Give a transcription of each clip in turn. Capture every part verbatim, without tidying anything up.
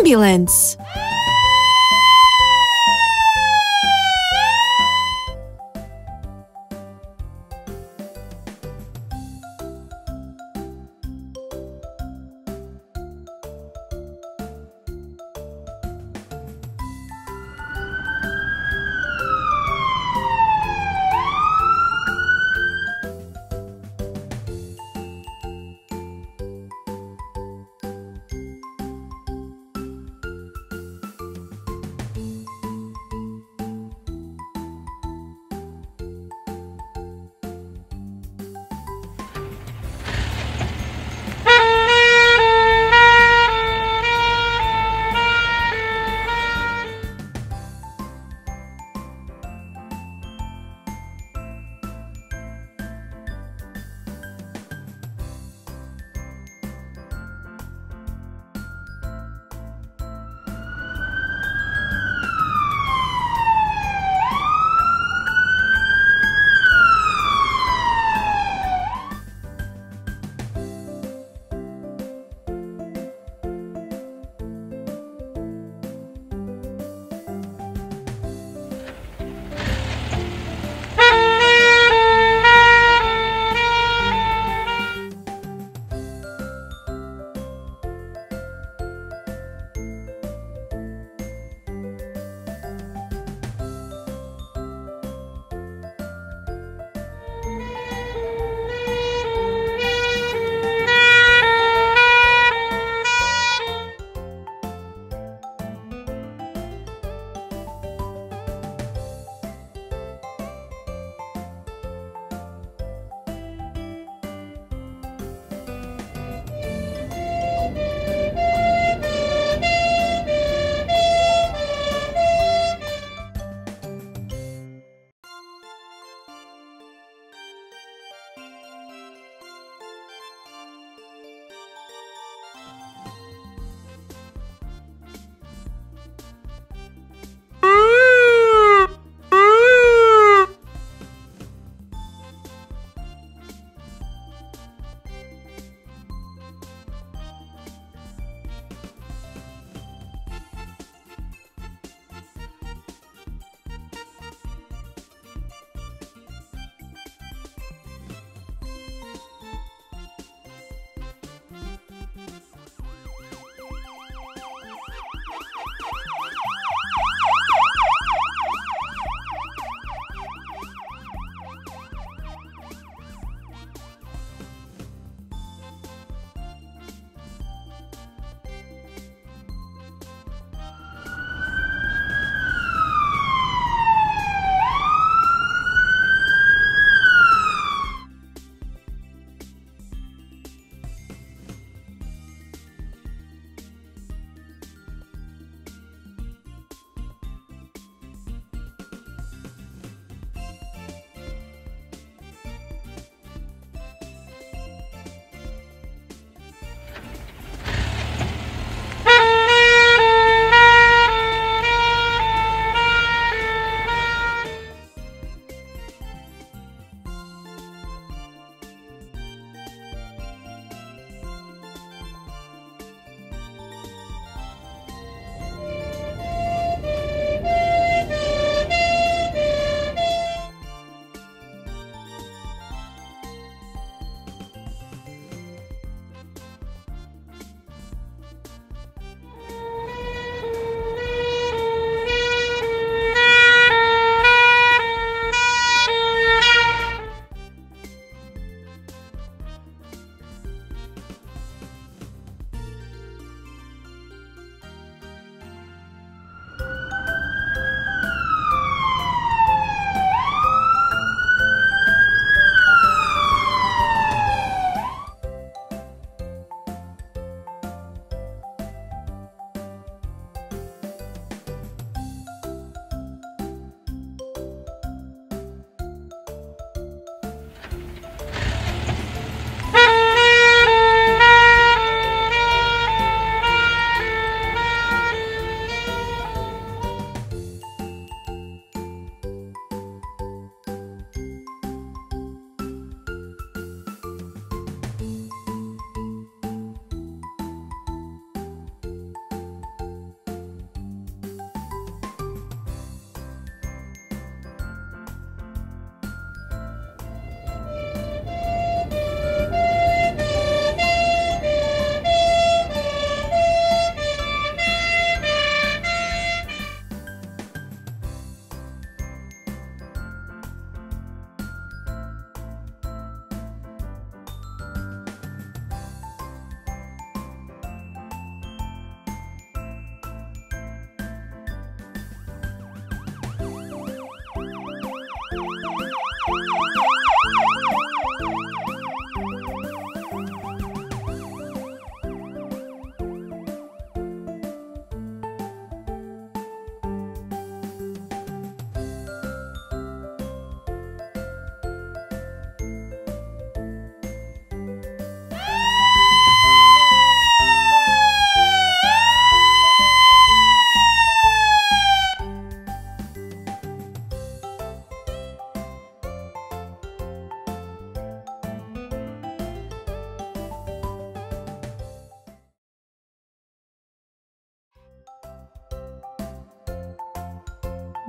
Ambulance.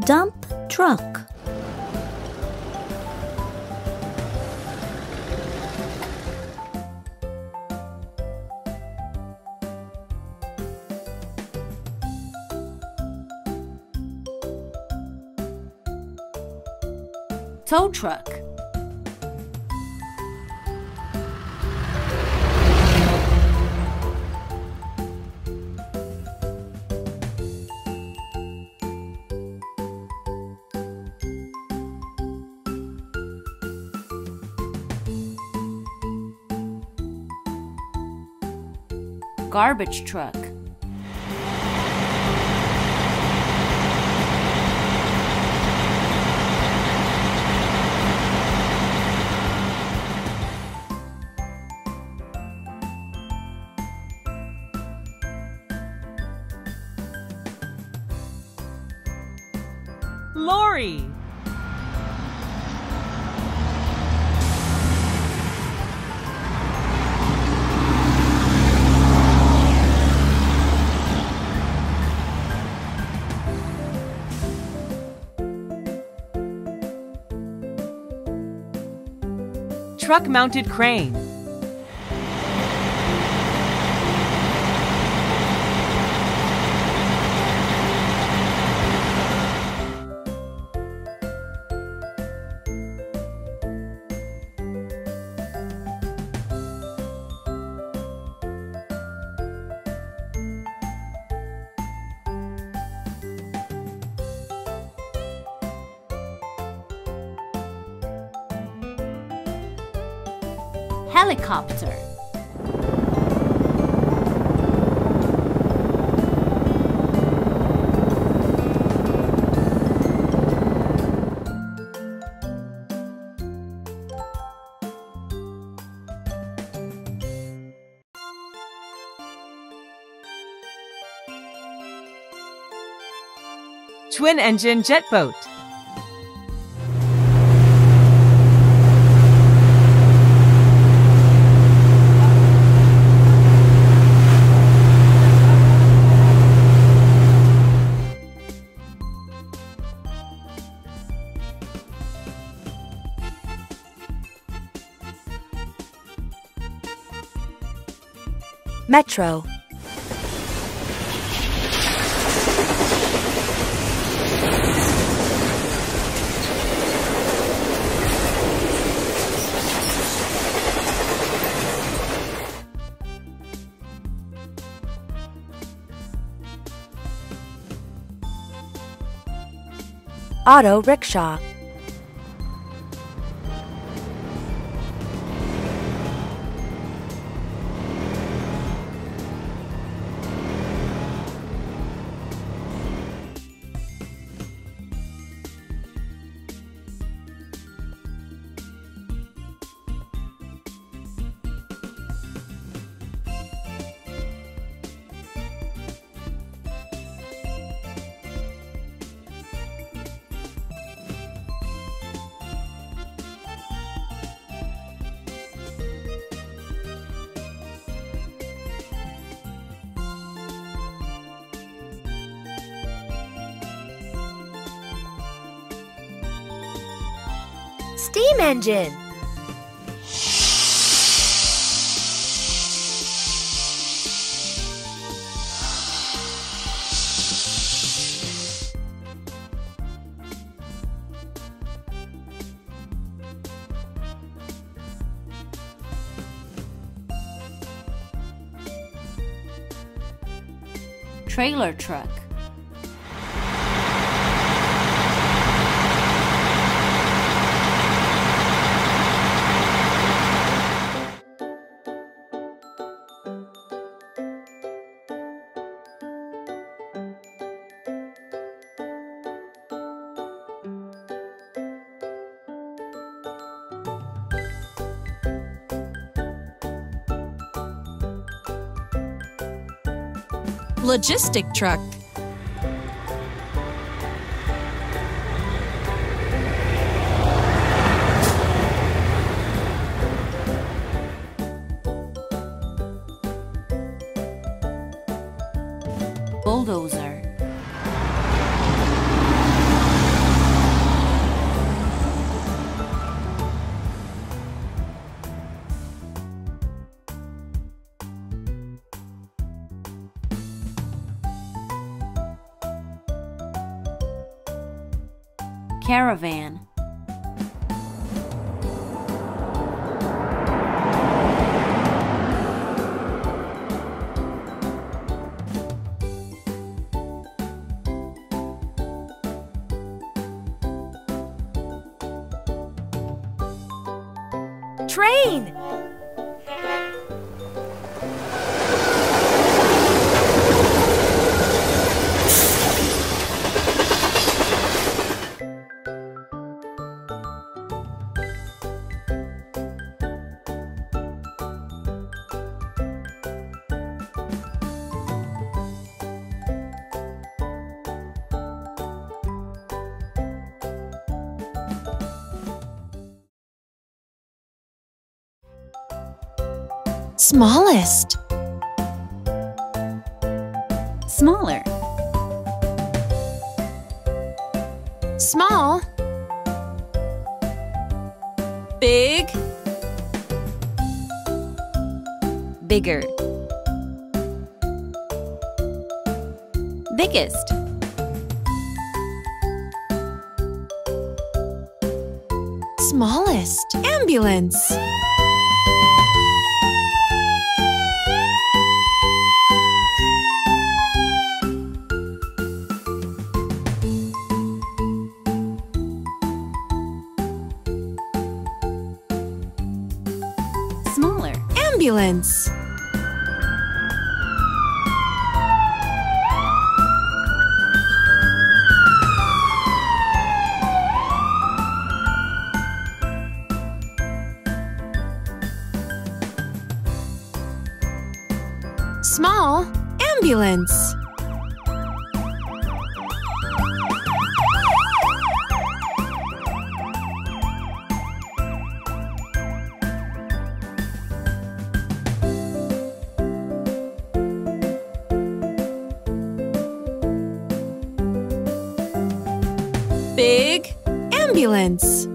Dump truck. Tow truck. Garbage truck. Lorry. Truck-mounted crane. Helicopter. Twin-engine jet boat. Metro. Auto rickshaw. Steam engine. Trailer truck. Logistic truck. Bulldozer. caravan. Train! Smallest. Smaller. Small. Big. Bigger. Biggest. Smallest. Ambulance. Smaller. Ambulance. Small. Ambulance. Big ambulance.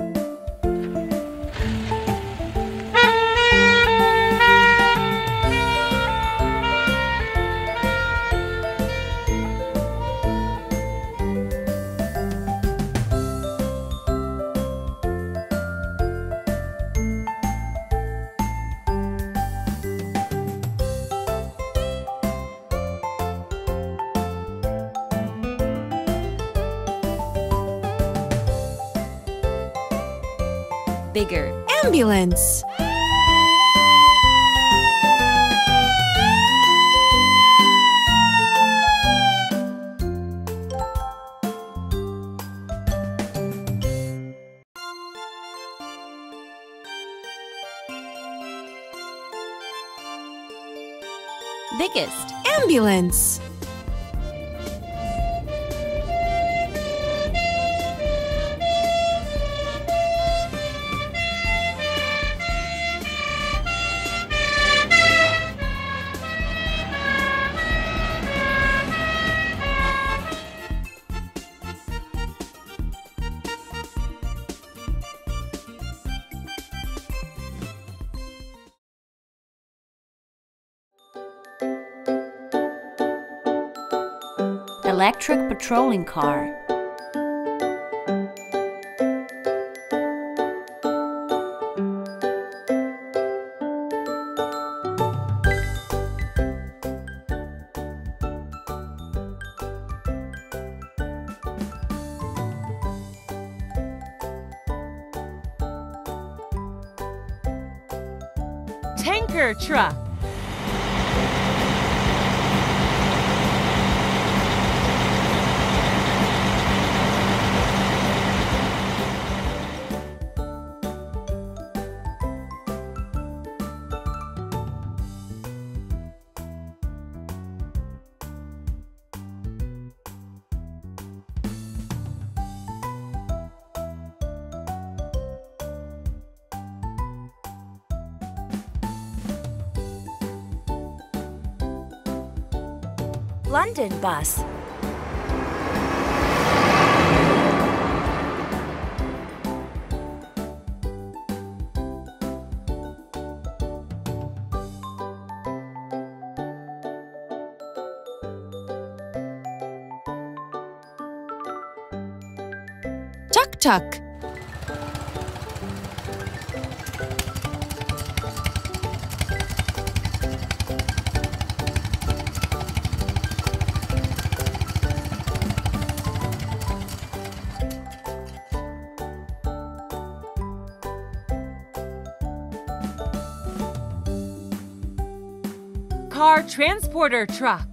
Bigger ambulance. Biggest ambulance. Electric patrolling car. Tanker truck. London bus. tuk-tuk. Car transporter truck.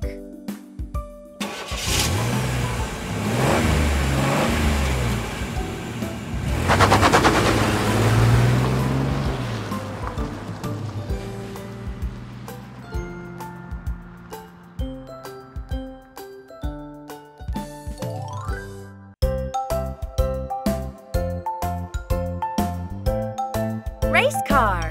Race car.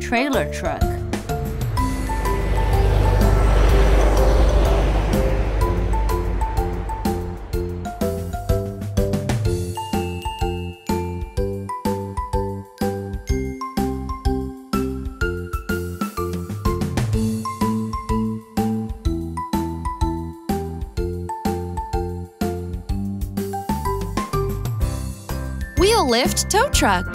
Trailer truck. Wheel lift tow truck.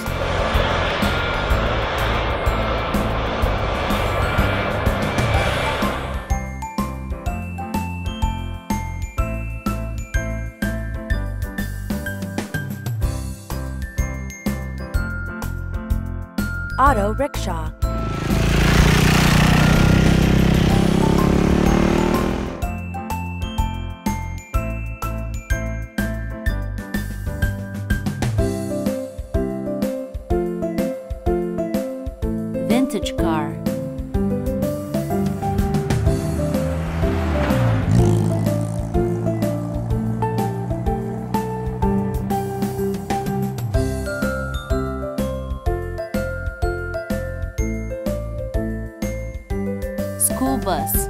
Auto rickshaw. Vintage car. School bus.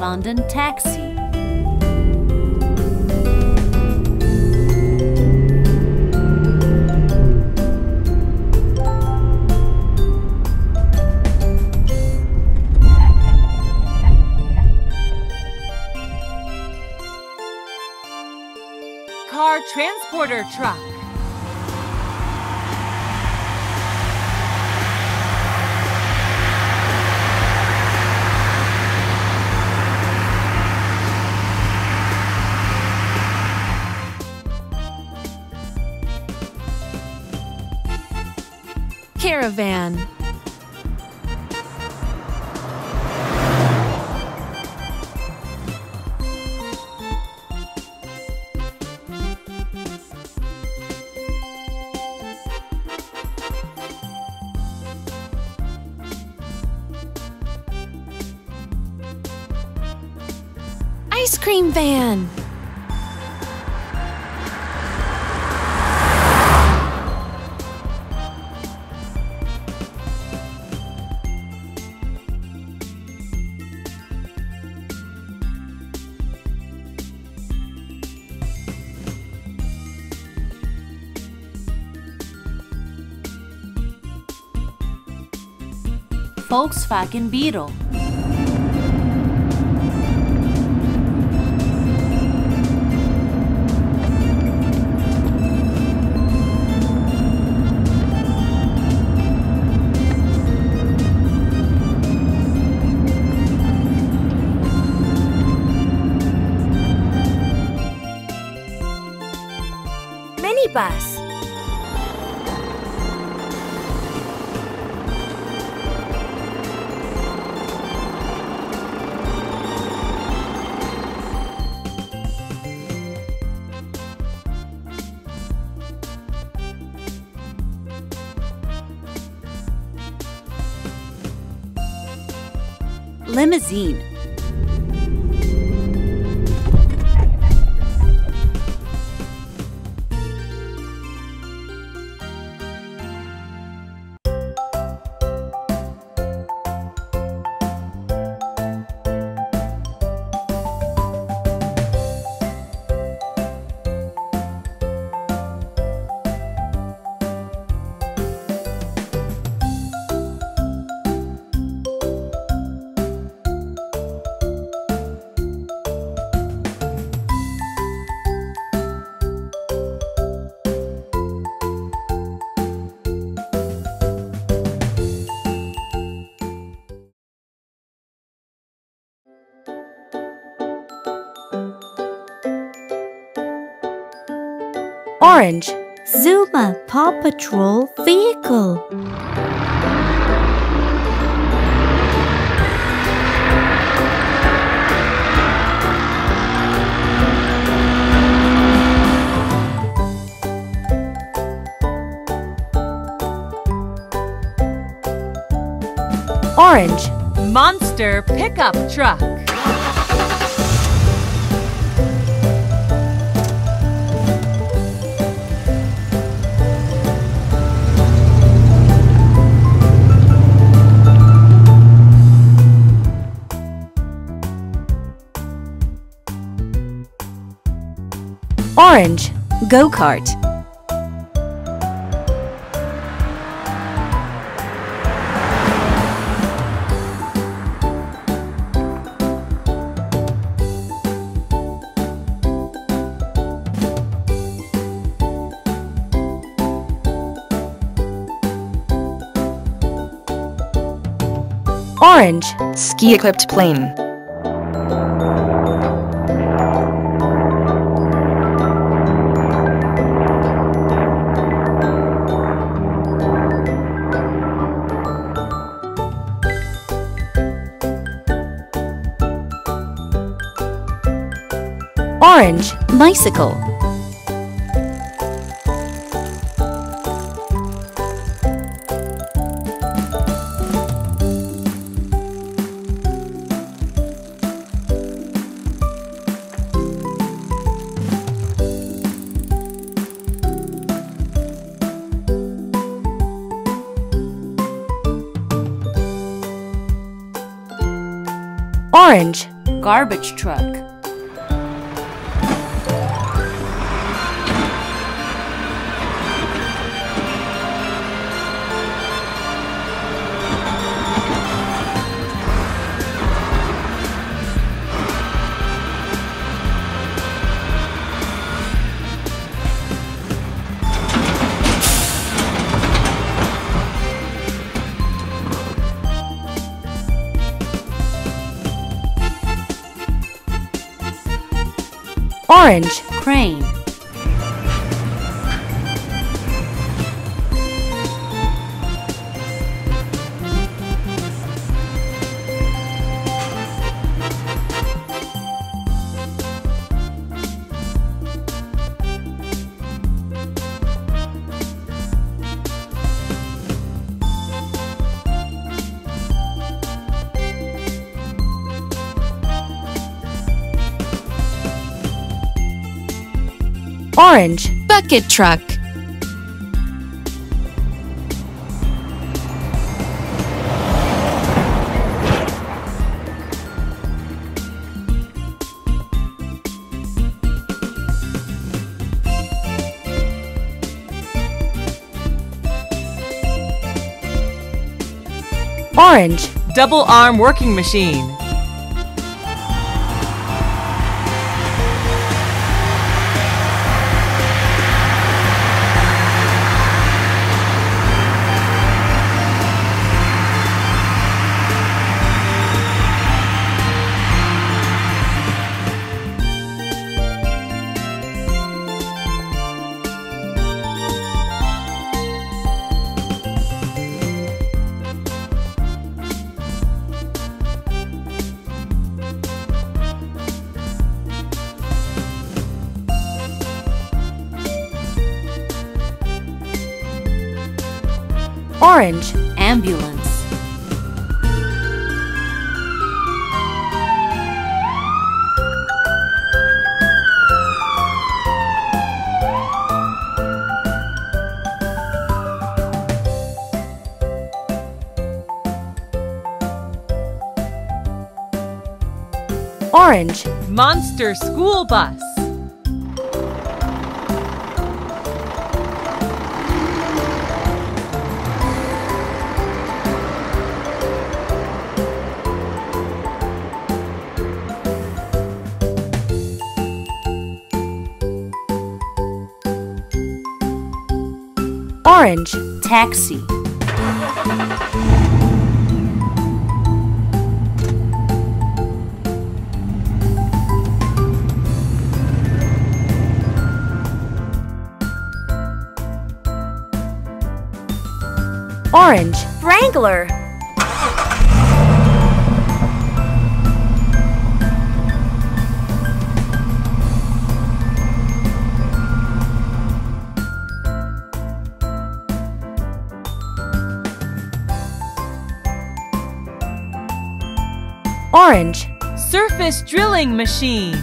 London taxi. Car transporter truck. Caravan. Ice cream van. Volkswagen Beetle. Minibus. Limousine. orange Zuma Paw Patrol Vehicle. Orange Monster Pickup Truck. Orange Go-Kart. Orange Ski-Equipped Plane. Orange Bicycle. Orange Garbage Truck. Orange Crane. Orange Bucket Truck. Orange Double Arm Working Machine. Orange Ambulance. Orange Monster School Bus. Orange Taxi. Orange Wrangler. Orange Surface Drilling Machine.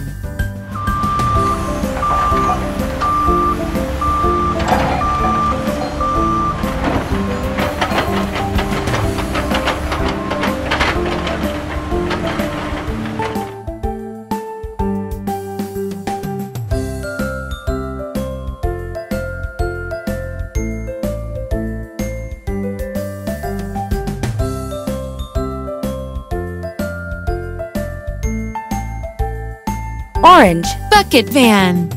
Orange Bucket Van.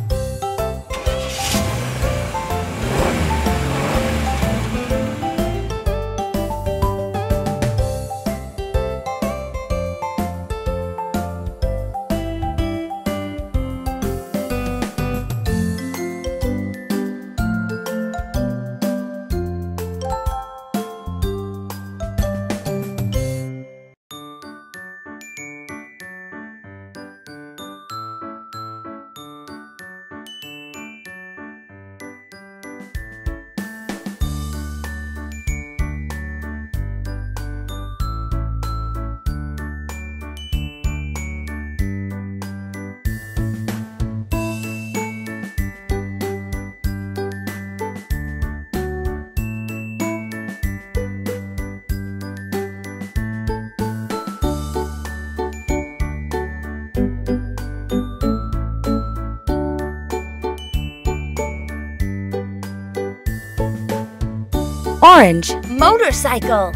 Orange Motorcycle.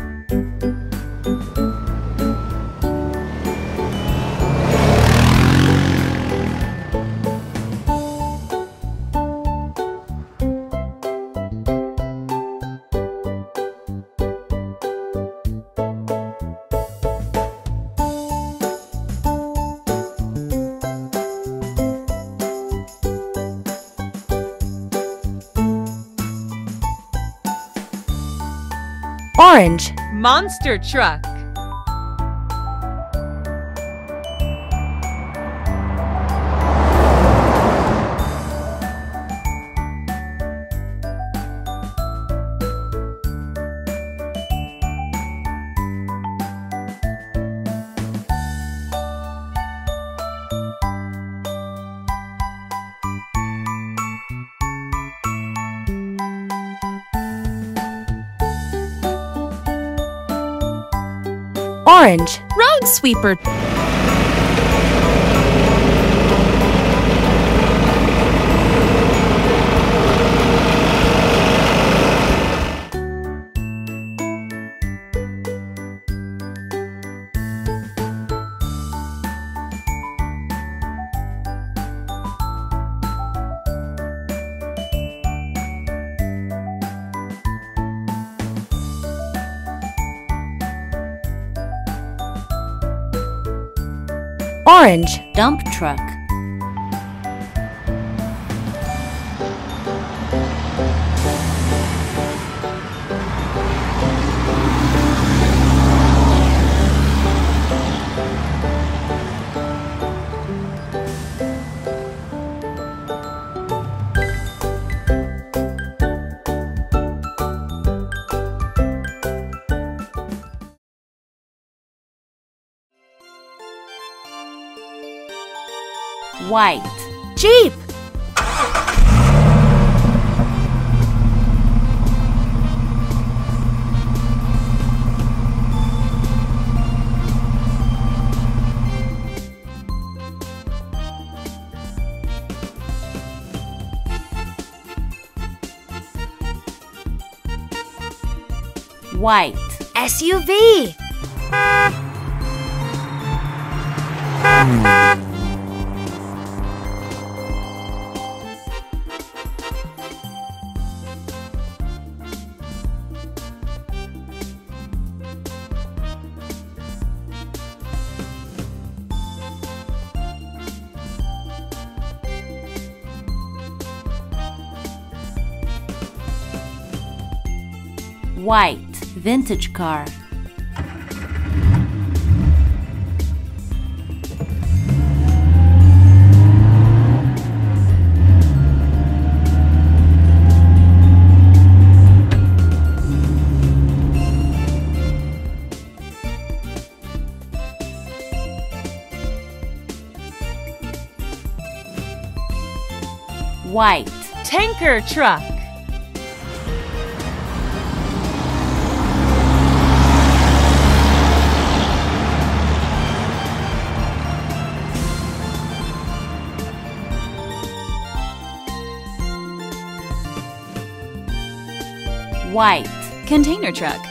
Orange Monster Truck. Orange Road Sweeper. Orange Dump Truck. White Jeep. White S U V. White vintage car. White tanker truck. White container truck.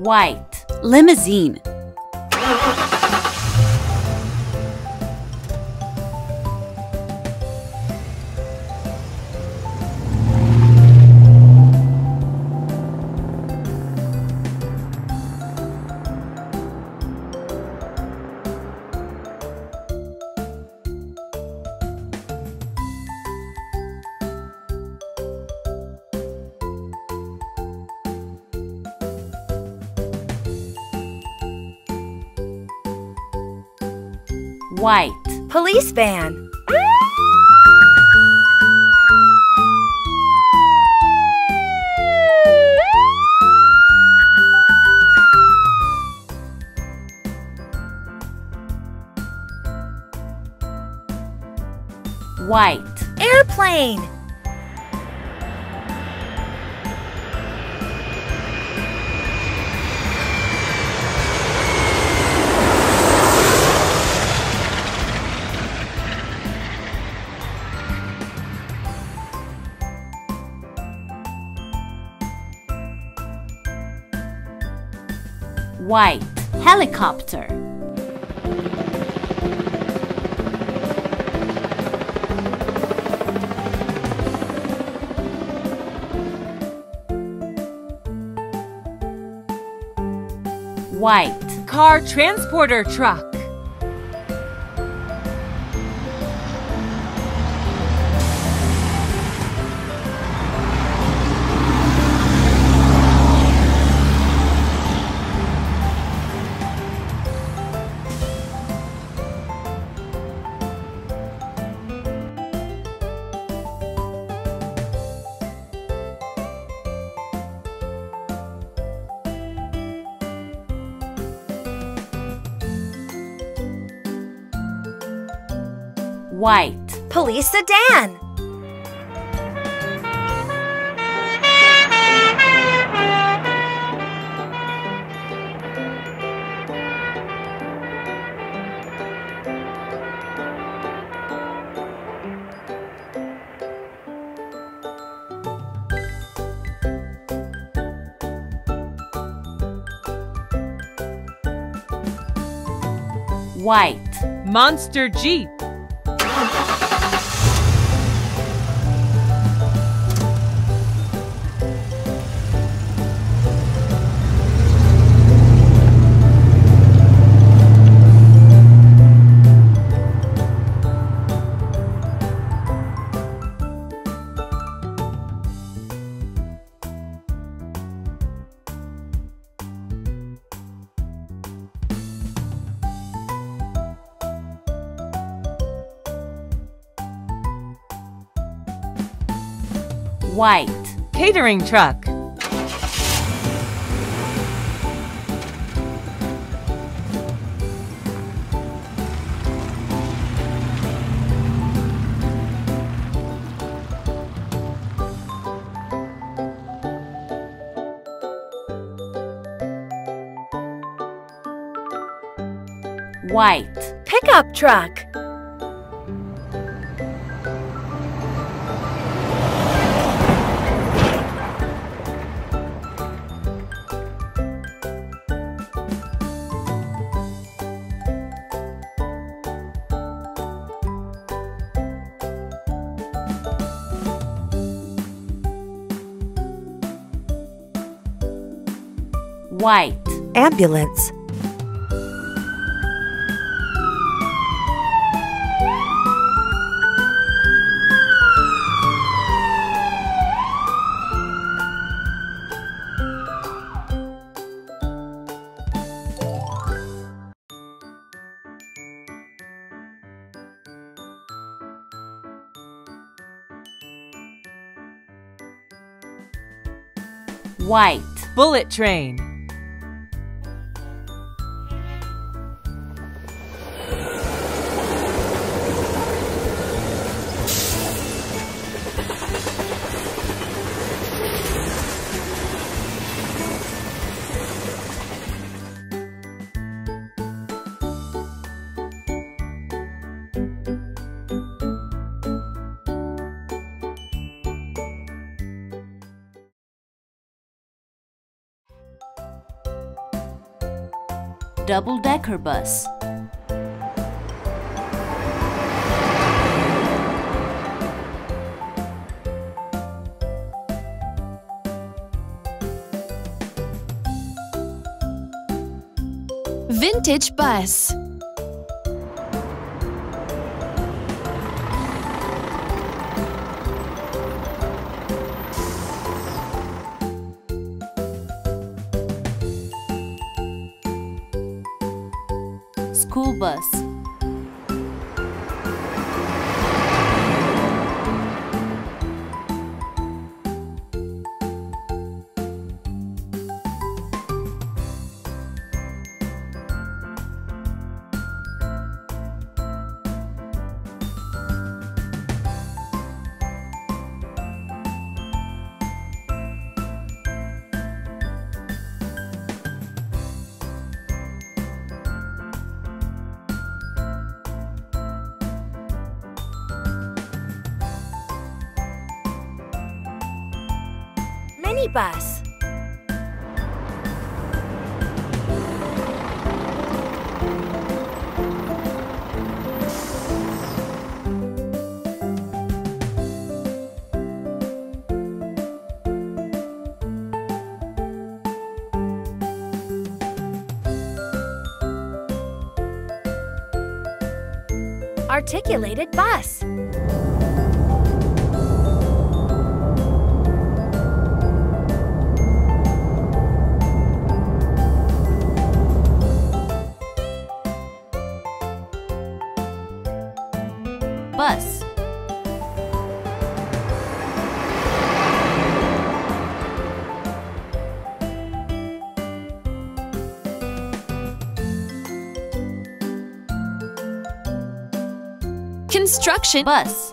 White limousine. White police van. White airplane. White helicopter. White car transporter truck. White police sedan. White monster jeep. White catering truck. White pickup truck. white. Ambulance. White. Bullet train. Double-decker bus. Vintage bus. School bus. Bus. Articulated bus. Bus. Construction bus.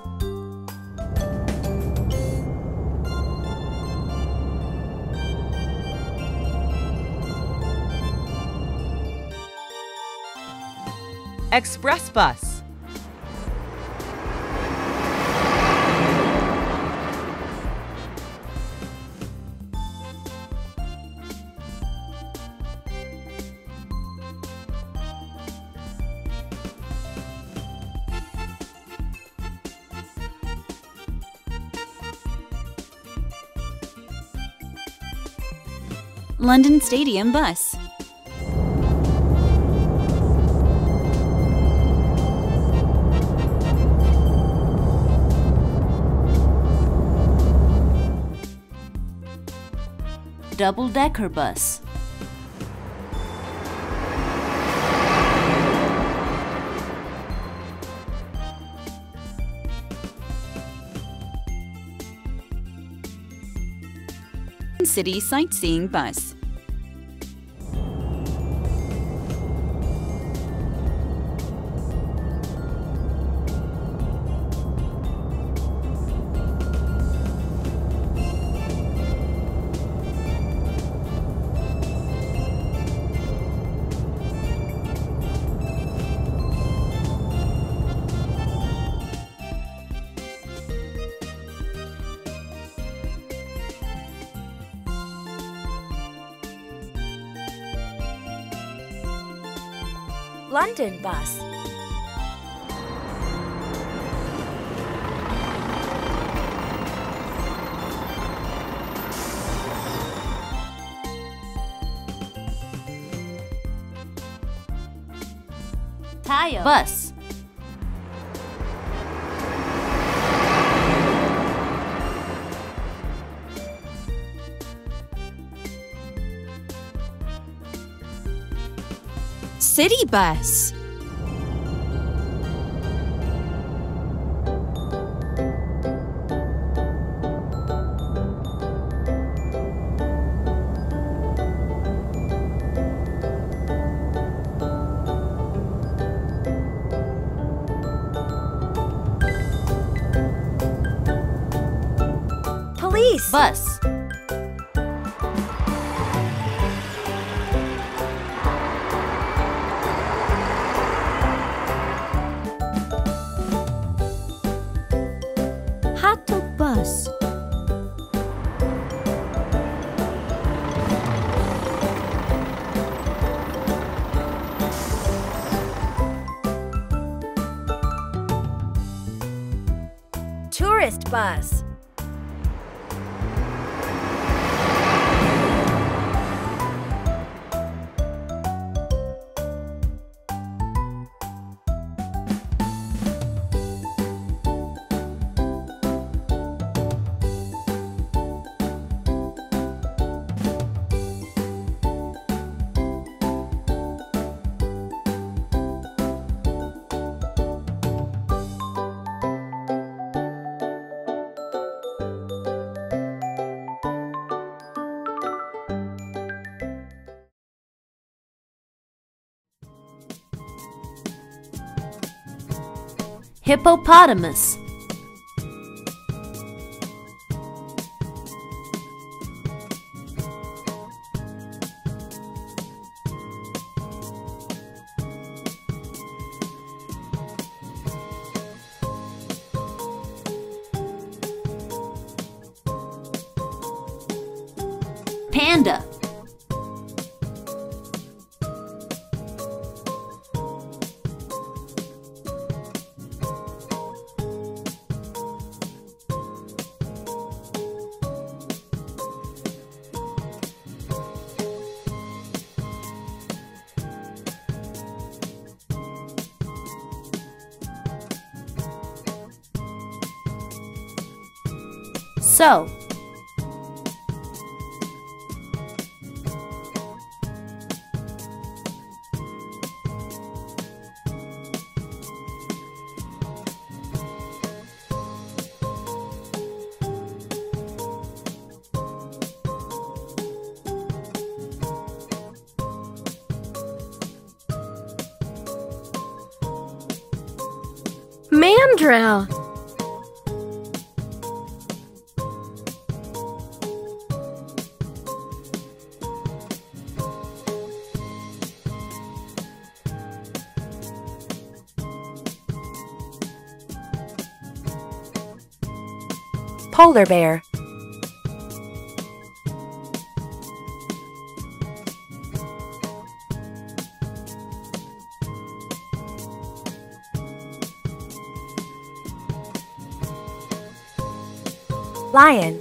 Express bus. London Stadium Bus. Double-decker bus. City Sightseeing Bus. London bus. tayo. Bus. City bus. Police bus. Tourist bus. Hippopotamus. Panda. So. Mandrill. Polar bear. Lion.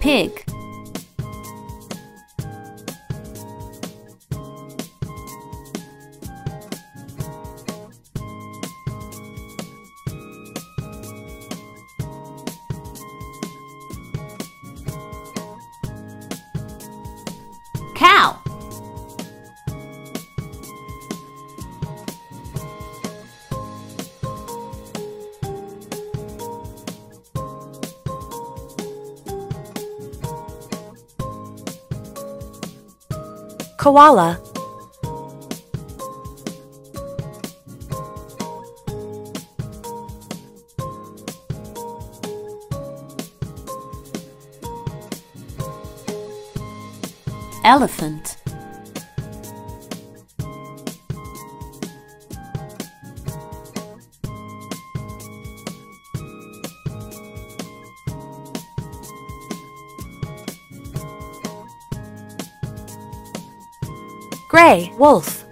Pig. Cow. Koala. Elephant. Grey wolf.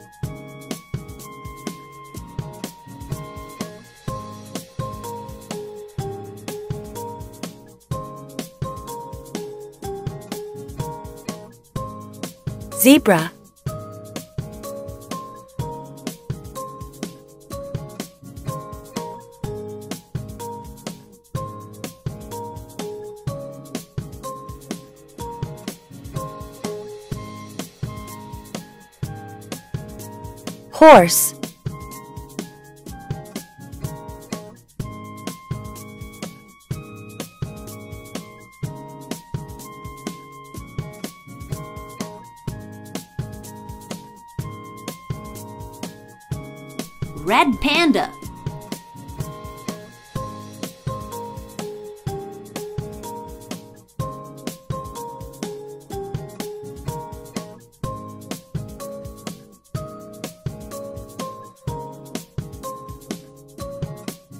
Zebra. Horse. Red panda.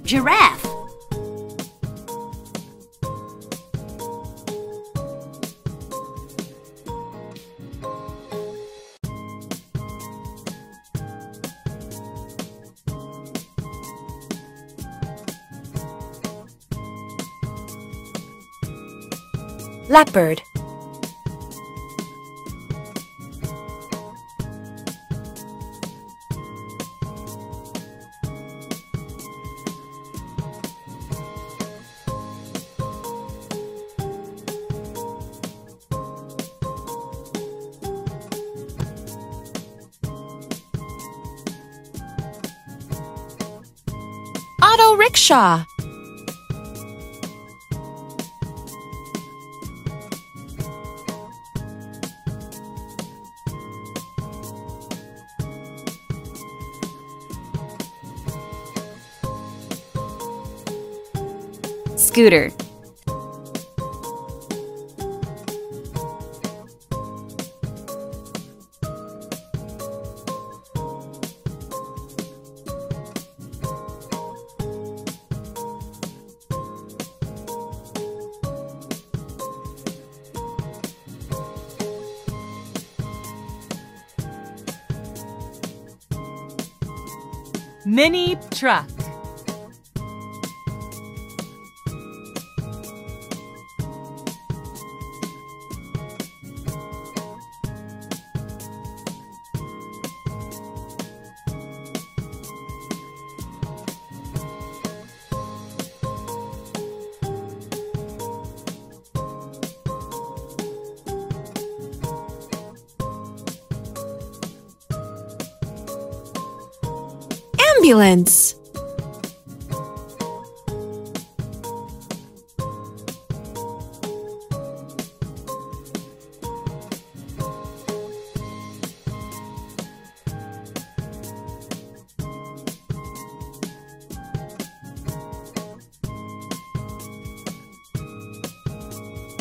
Giraffe. Leopard. Auto rickshaw. Scooter. Mini truck. Ambulance.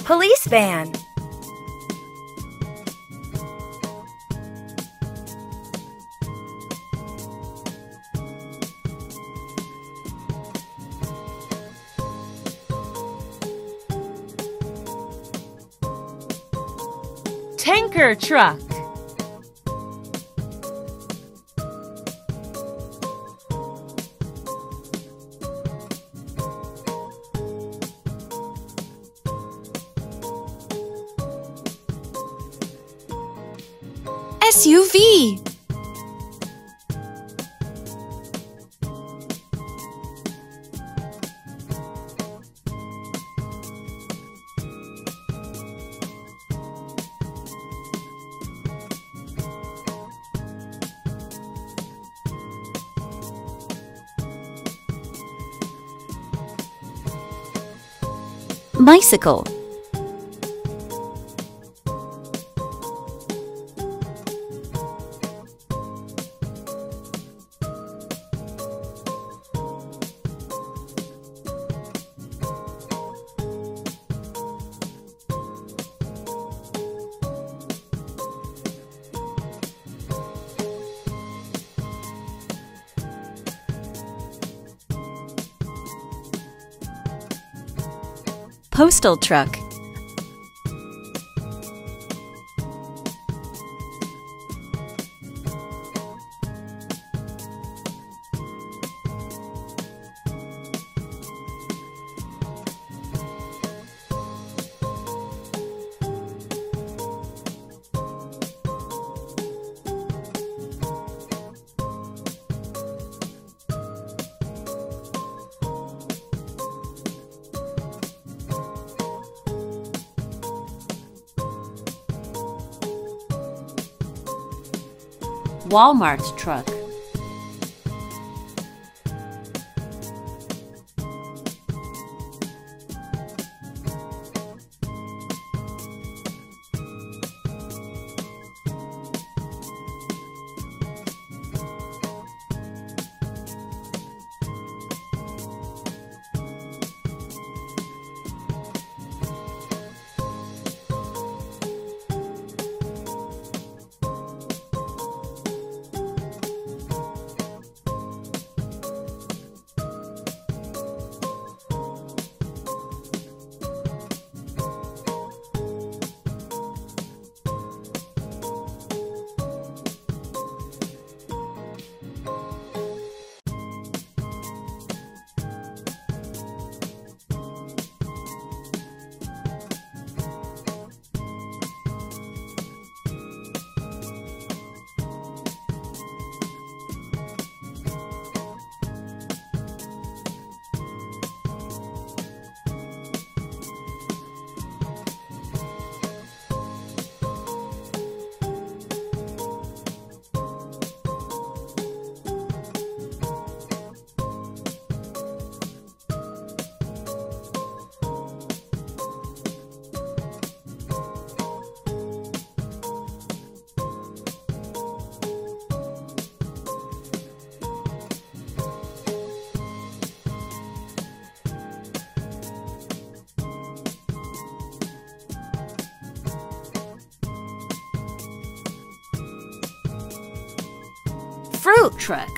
Police van. Tanker truck. S U V. Bicycle. Postal truck. Walmart truck. Fruit truck.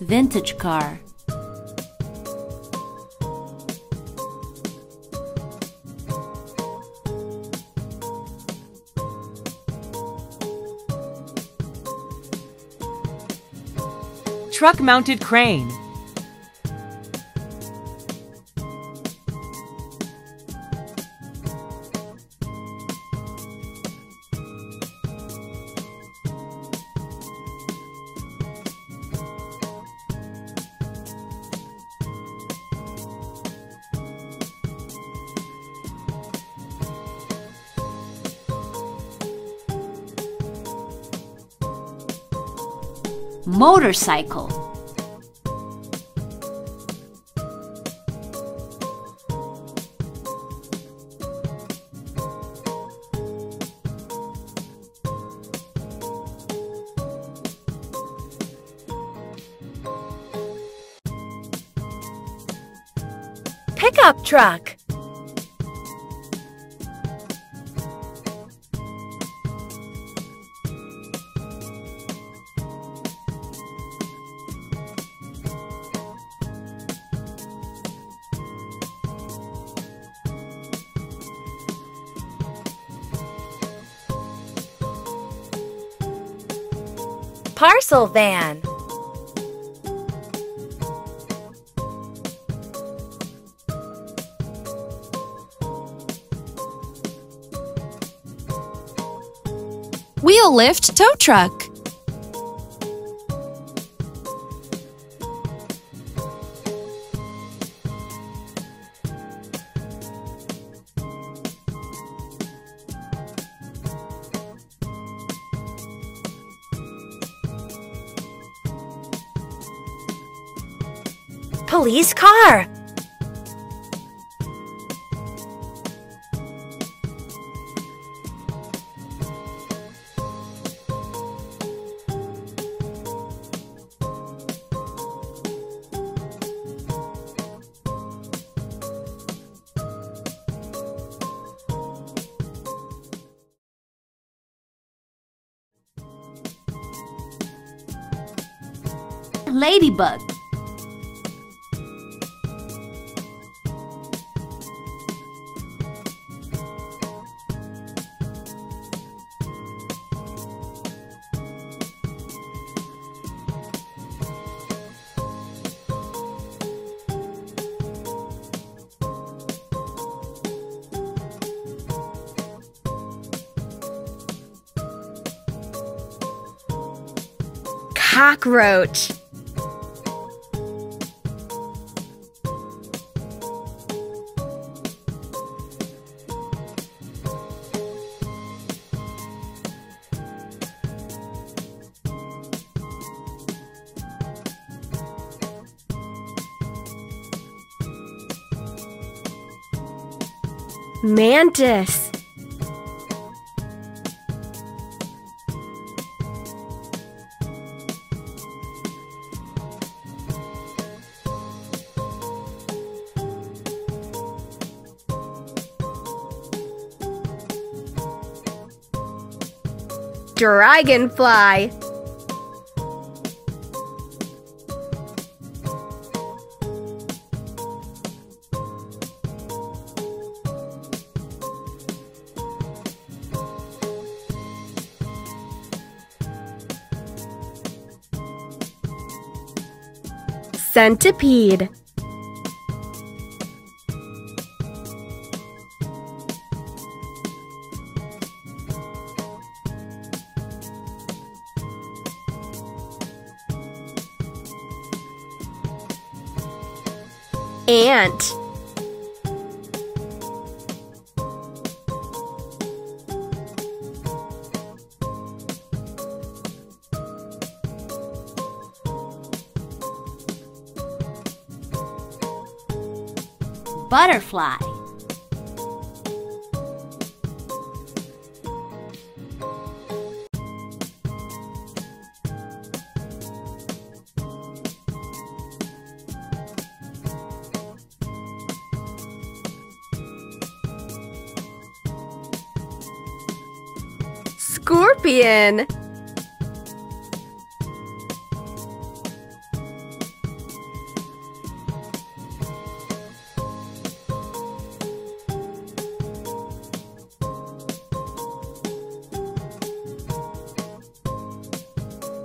Vintage car. Truck-mounted crane. Motorcycle. Pickup truck. Parcel van. Wheel lift tow truck. Police car. Ladybug. cockroach. Mantis. Dragonfly. Centipede. Ant. Butterfly. Scorpion.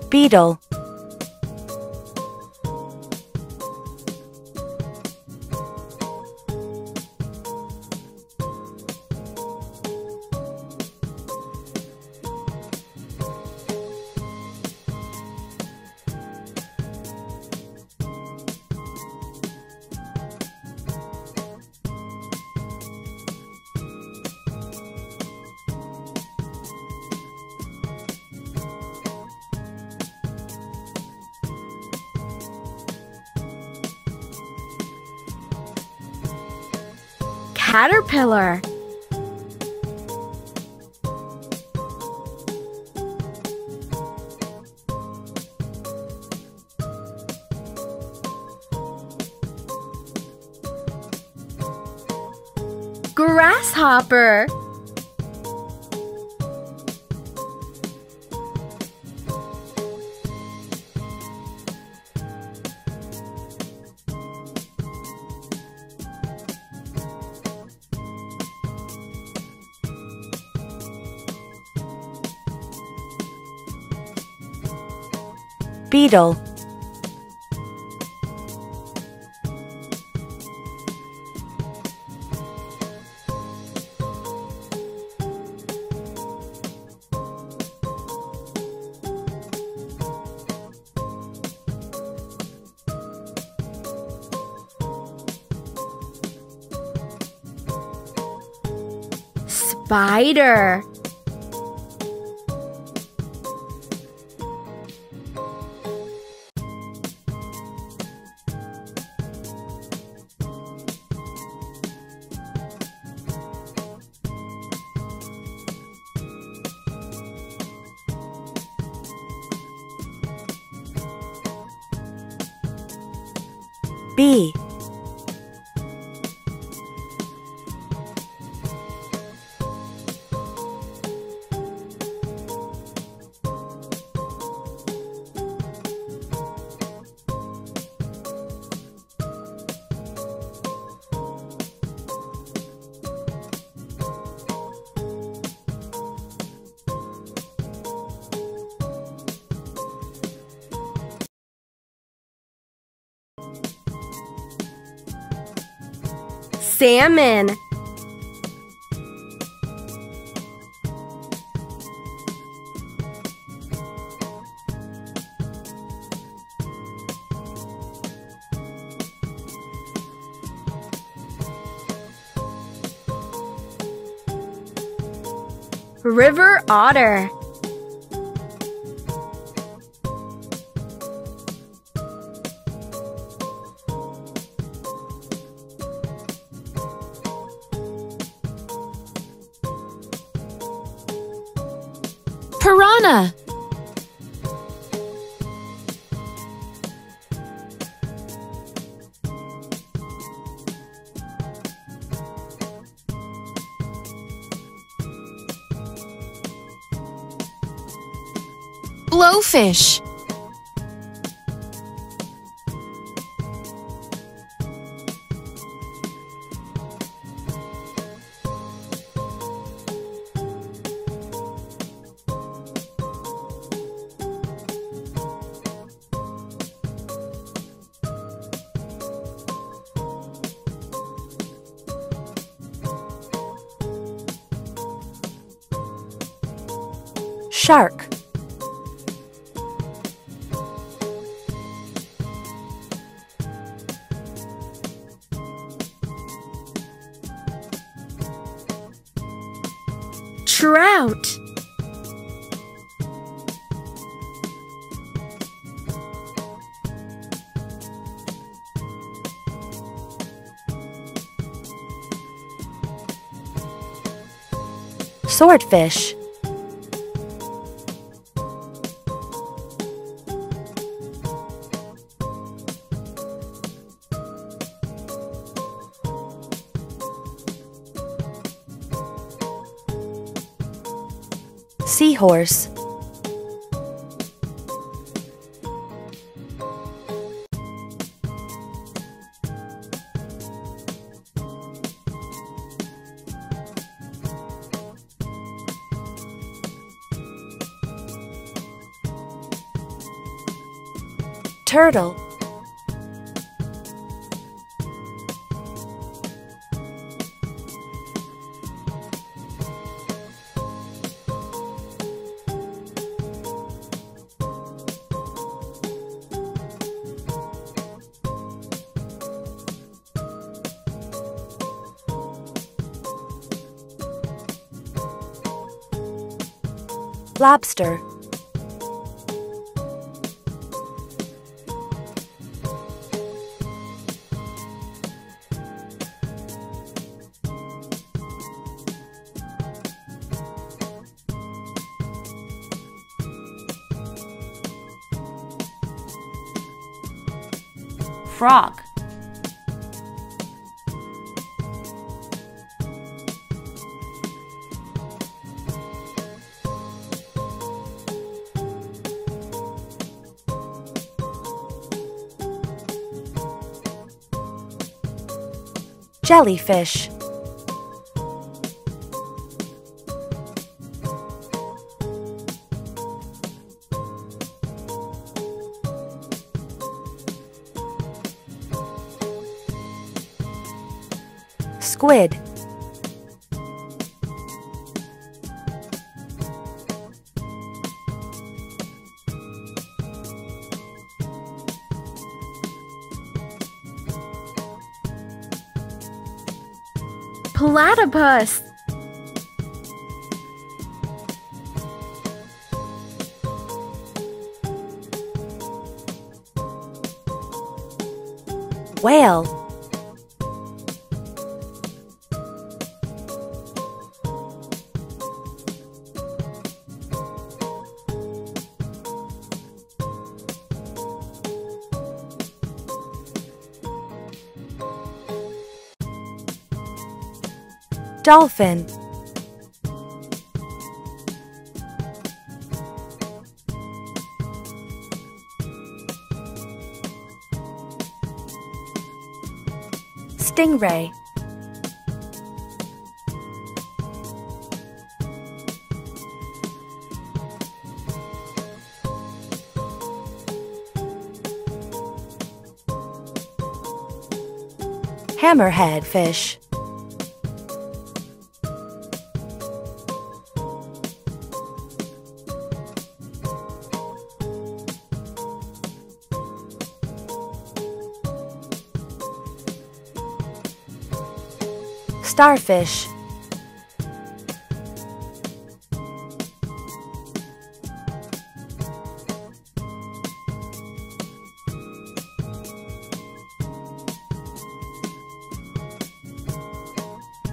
Beetle. Caterpillar. Grasshopper. Beetle. Spider. B. Salmon. River otter. Piranha. Blowfish. Shark. Trout. Swordfish. Seahorse. Turtle. Lobster. Frog. Jellyfish. Squid. Platypus. Whale. Dolphin. Stingray. Hammerhead fish. Starfish.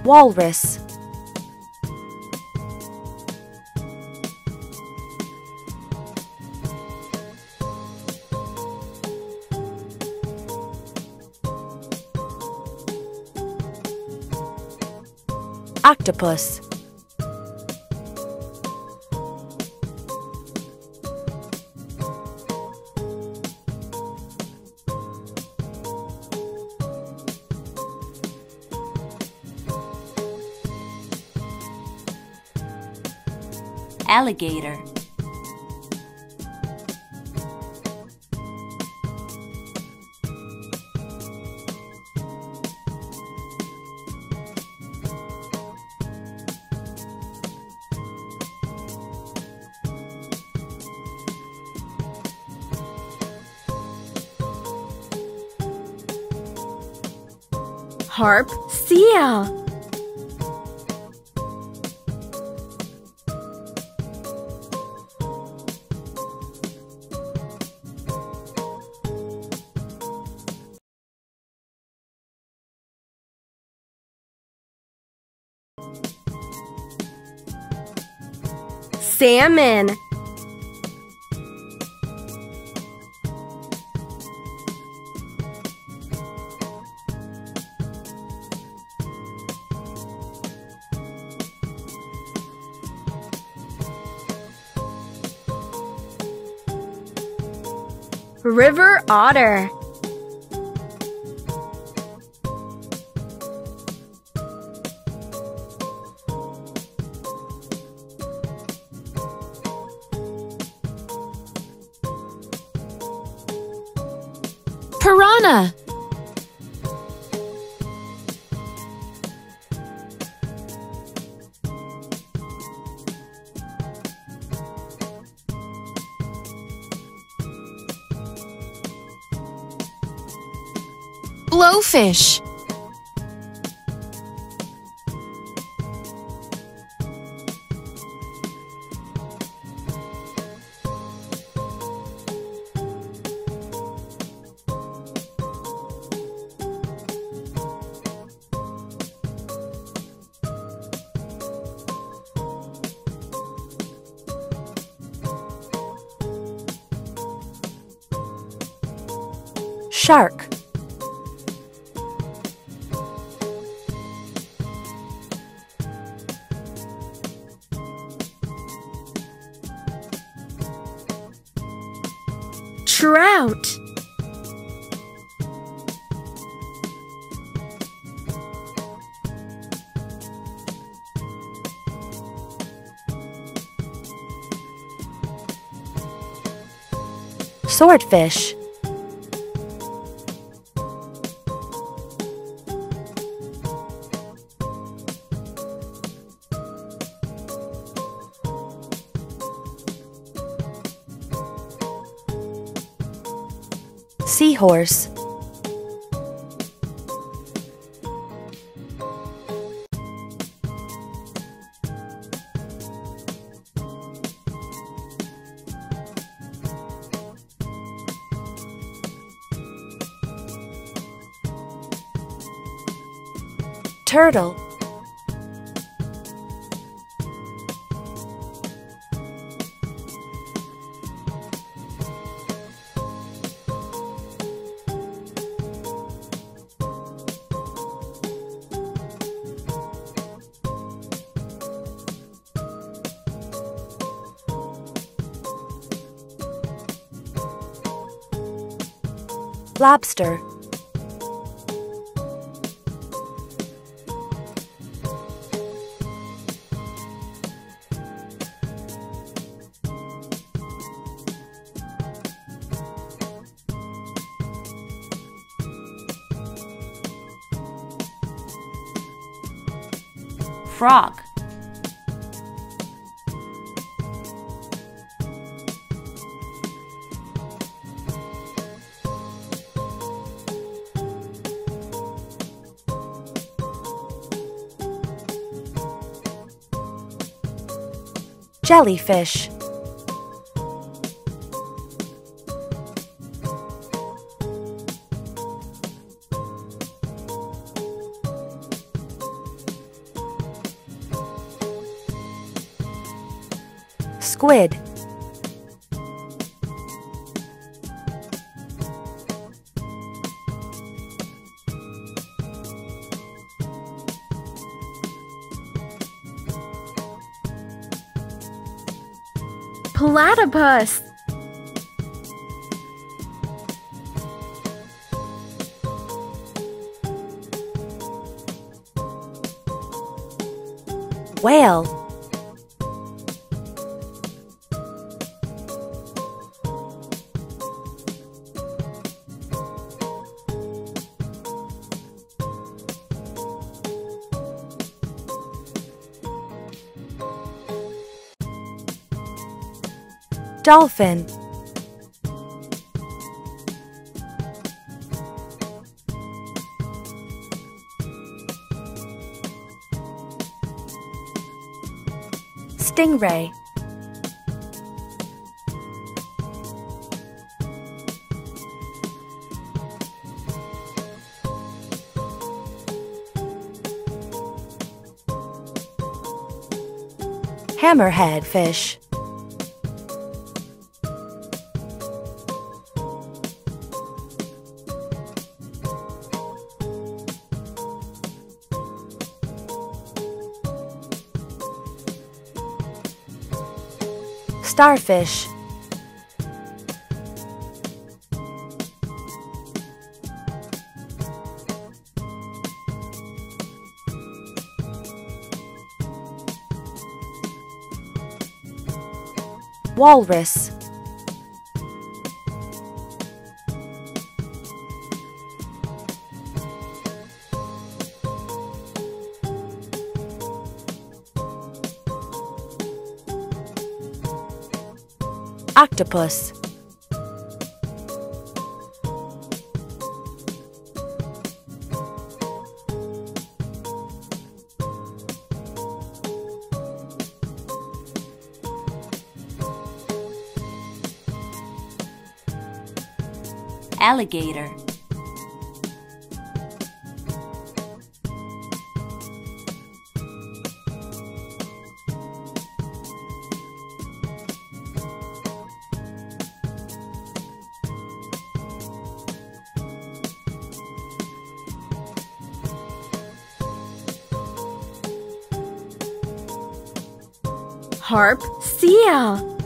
Walrus. Octopus. Alligator. Harp seal. Salmon. River otter. Piranha. Blowfish. Shark. Trout. Swordfish. Seahorse. Turtle. Lobster. Frog. Jellyfish. squid. Platypus. Whale. Dolphin. Stingray. Hammerhead fish. Starfish. Walrus. Octopus. Alligator. Harp seal.